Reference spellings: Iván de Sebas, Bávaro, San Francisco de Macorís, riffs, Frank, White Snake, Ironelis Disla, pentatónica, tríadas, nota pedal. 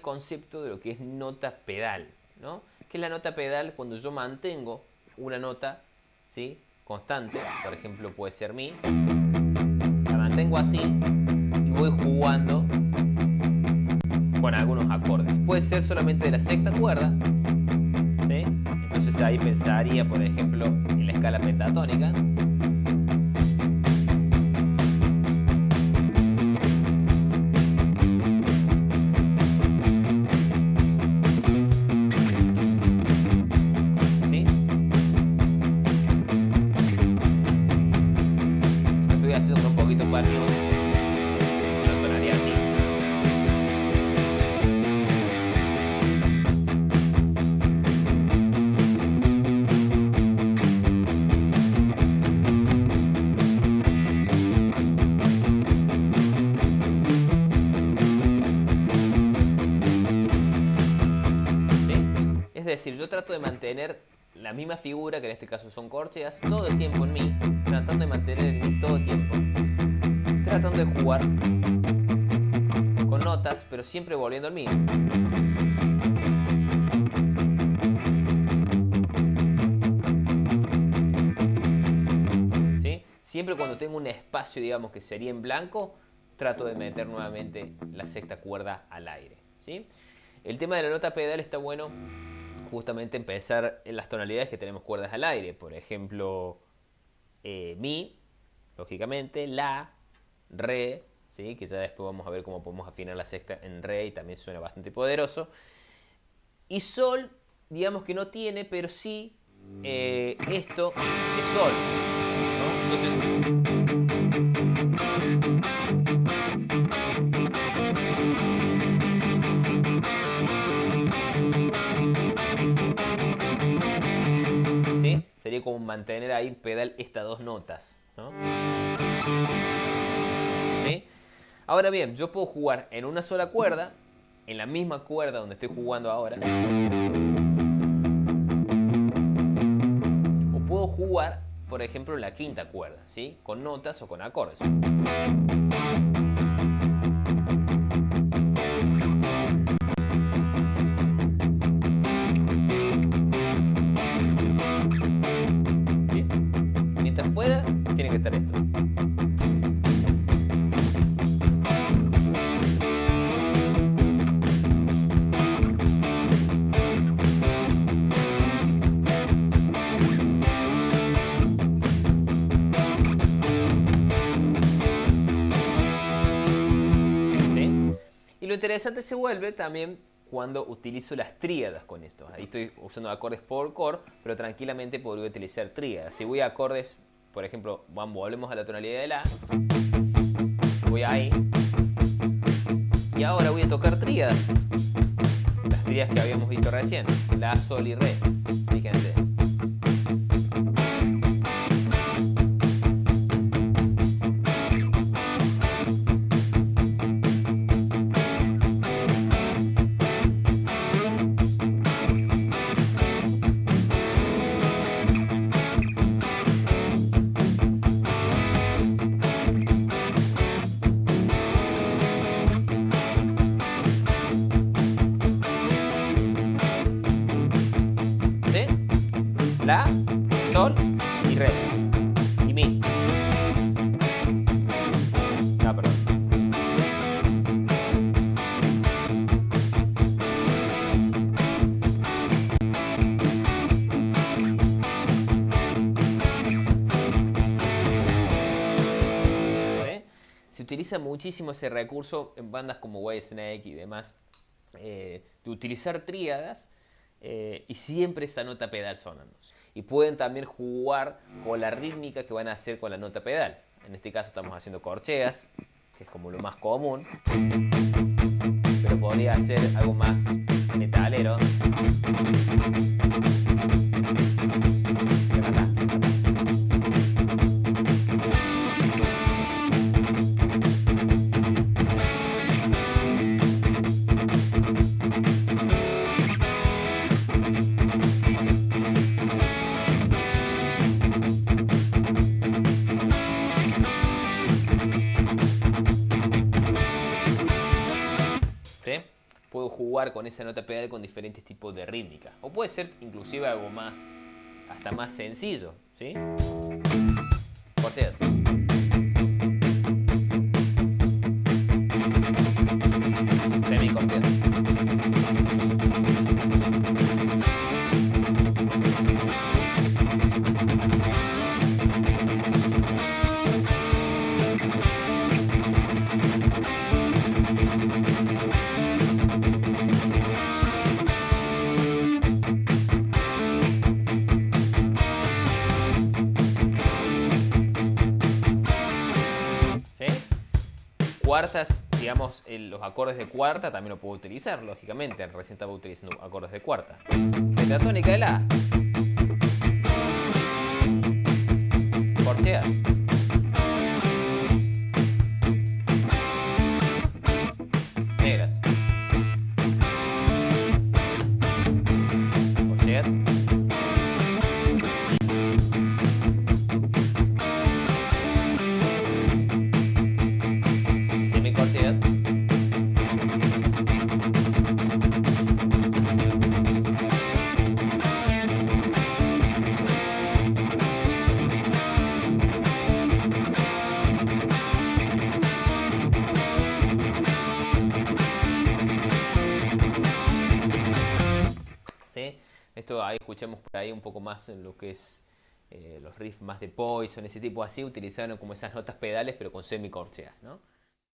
el concepto de lo que es nota pedal, ¿no? Que es la nota pedal cuando yo mantengo una nota, ¿sí?, constante, por ejemplo puede ser mi, la mantengo así y voy jugando con algunos acordes. Puede ser solamente de la sexta cuerda, ¿sí? Entonces ahí pensaría, por ejemplo, en la escala pentatónica. Es decir, yo trato de mantener la misma figura, que en este caso son corcheas, todo el tiempo en mi, tratando de mantener el mi todo el tiempo, tratando de jugar con notas, pero siempre volviendo al mi. ¿Sí? Siempre cuando tengo un espacio, digamos, que sería en blanco, trato de meter nuevamente la sexta cuerda al aire, ¿sí? El tema de la nota pedal está bueno justamente empezar en las tonalidades que tenemos cuerdas al aire, por ejemplo mi, lógicamente, la, re, ¿sí?, que ya después vamos a ver cómo podemos afinar la sexta en re y también suena bastante poderoso, y sol, digamos que no tiene, pero sí esto es sol, ¿no? Entonces sería como mantener ahí pedal estas dos notas, ¿no? ¿Sí? Ahora bien, yo puedo jugar en una sola cuerda, en la misma cuerda donde estoy jugando ahora, o puedo jugar, por ejemplo, en la quinta cuerda, ¿sí?, con notas o con acordes. Tiene que estar esto. ¿Sí? Y lo interesante se vuelve también cuando utilizo las tríadas con esto. Ahí estoy usando acordes por core, pero tranquilamente podría utilizar tríadas. Si voy a acordes, por ejemplo, volvemos a la tonalidad de la, voy ahí, y ahora voy a tocar tríadas, las tríadas que habíamos visto recién, la, sol y re, fíjense. La, sol y re. Y mi. Ah, perdón. ¿Sí? Se utiliza muchísimo ese recurso en bandas como White Snake y demás, de utilizar tríadas. Y siempre esa nota pedal sonando. Y pueden también jugar con la rítmica que van a hacer con la nota pedal. En este caso estamos haciendo corcheas, que es como lo más común, pero podría hacer algo más metalero. puedo jugar con esa nota pedal con diferentes tipos de rítmica. O puede ser inclusive algo más, hasta más sencillo, ¿sí? Corcheas. Semicorcheas. Cuartas, digamos, los acordes de cuarta también lo puedo utilizar, lógicamente. Recién estaba utilizando acordes de cuarta. Pentatónica de la. Corcheas. Negras. Corcheas. Ahí escuchamos por ahí un poco más en lo que es los riffs más de Poison, ese tipo así, utilizaron como esas notas pedales pero con semicorcheas, ¿no?